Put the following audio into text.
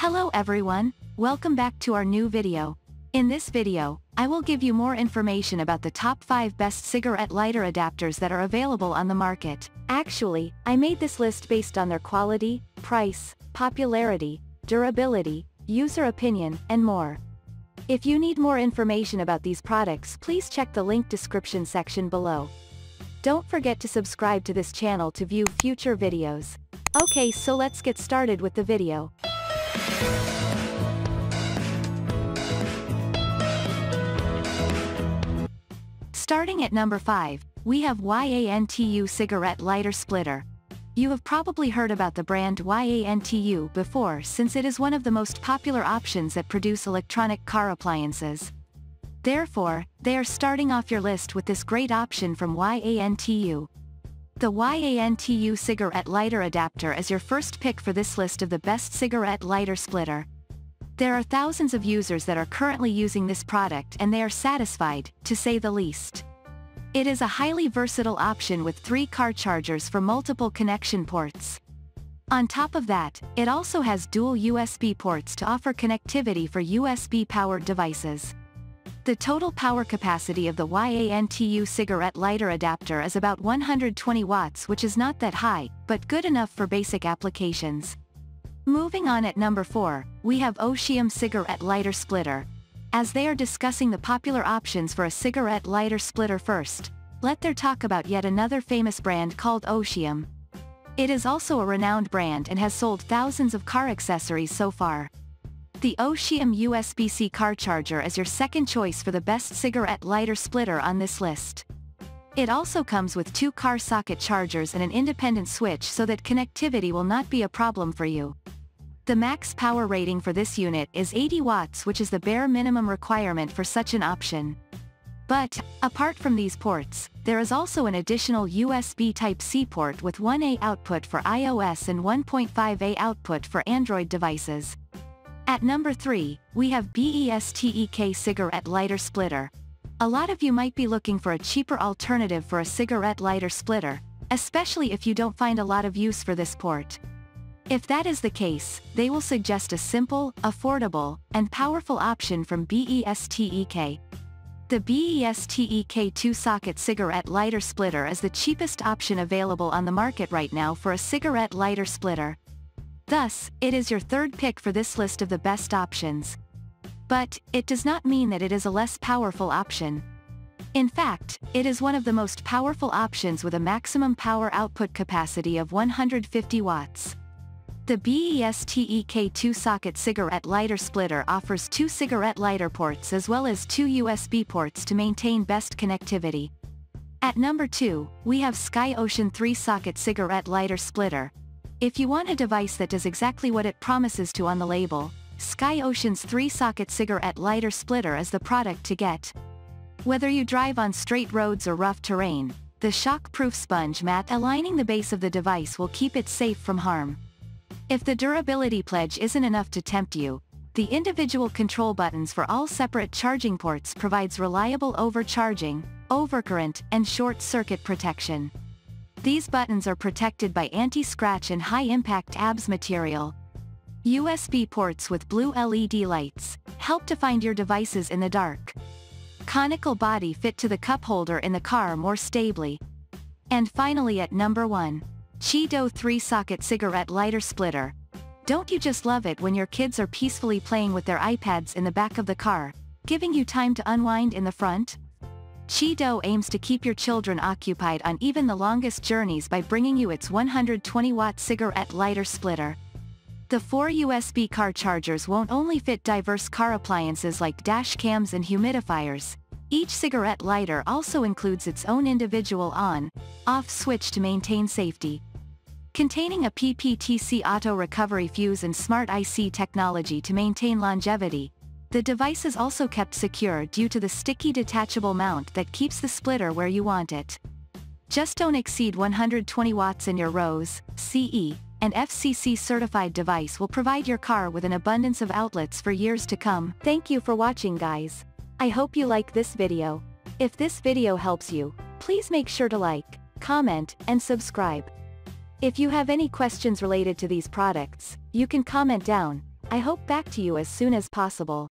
Hello everyone, welcome back to our new video. In this video, I will give you more information about the top 5 best cigarette lighter adapters that are available on the market. Actually, I made this list based on their quality, price, popularity, durability, user opinion, and more. If you need more information about these products, please check the link description section below. Don't forget to subscribe to this channel to view future videos. Okay, so let's get started with the video. Starting at number 5, we have YANTU Cigarette Lighter Splitter. You have probably heard about the brand YANTU before, since it is one of the most popular options that produce electronic car appliances. Therefore, they are starting off your list with this great option from YANTU. The YANTU Cigarette Lighter Adapter is your first pick for this list of the best cigarette lighter splitter. There are thousands of users that are currently using this product and they are satisfied, to say the least. It is a highly versatile option with 3 car chargers for multiple connection ports. On top of that, it also has dual USB ports to offer connectivity for USB-powered devices. The total power capacity of the YANTU cigarette lighter adapter is about 120 watts, which is not that high, but good enough for basic applications. Moving on at number 4, we have Otium Cigarette Lighter Splitter. As they are discussing the popular options for a cigarette lighter splitter first, let their talk about yet another famous brand called Otium. It is also a renowned brand and has sold thousands of car accessories so far. The Otium USB-C car charger is your second choice for the best cigarette lighter splitter on this list. It also comes with 2 car socket chargers and an independent switch so that connectivity will not be a problem for you. The max power rating for this unit is 80 watts, which is the bare minimum requirement for such an option. But, apart from these ports, there is also an additional USB Type-C port with 1A output for iOS and 1.5A output for Android devices. At number 3, we have BESTEK Cigarette Lighter Splitter. A lot of you might be looking for a cheaper alternative for a cigarette lighter splitter, especially if you don't find a lot of use for this port. If that is the case, they will suggest a simple, affordable, and powerful option from BESTEK. The BESTEK 2-socket cigarette lighter splitter is the cheapest option available on the market right now for a cigarette lighter splitter. Thus, it is your third pick for this list of the best options. But, it does not mean that it is a less powerful option. In fact, it is one of the most powerful options with a maximum power output capacity of 150 watts. The BESTEK 2-socket cigarette lighter splitter offers 2 cigarette lighter ports as well as 2 USB ports to maintain best connectivity. At number 2, we have SkyOcean 3-socket cigarette lighter splitter. If you want a device that does exactly what it promises to on the label, SkyOcean's 3-socket cigarette lighter splitter is the product to get. Whether you drive on straight roads or rough terrain, the shock-proof sponge mat aligning the base of the device will keep it safe from harm. If the durability pledge isn't enough to tempt you, the individual control buttons for all separate charging ports provides reliable overcharging, overcurrent, and short-circuit protection. These buttons are protected by anti-scratch and high-impact ABS material. USB ports with blue LED lights help to find your devices in the dark. Conical body fit to the cup holder in the car more stably. And finally at number 1, Qidoe 3-socket cigarette lighter splitter. Don't you just love it when your kids are peacefully playing with their iPads in the back of the car, giving you time to unwind in the front? Qidoe aims to keep your children occupied on even the longest journeys by bringing you its 120-watt cigarette lighter splitter. The 4 USB car chargers won't only fit diverse car appliances like dash cams and humidifiers, each cigarette lighter also includes its own individual on/off switch to maintain safety. Containing a PPTC auto recovery fuse and smart IC technology to maintain longevity, the device is also kept secure due to the sticky detachable mount that keeps the splitter where you want it. Just don't exceed 120 watts and your RoHS, CE, and FCC certified device will provide your car with an abundance of outlets for years to come. Thank you for watching, guys. I hope you like this video. If this video helps you, please make sure to like, comment, and subscribe. If you have any questions related to these products, you can comment down I hope back to you as soon as possible.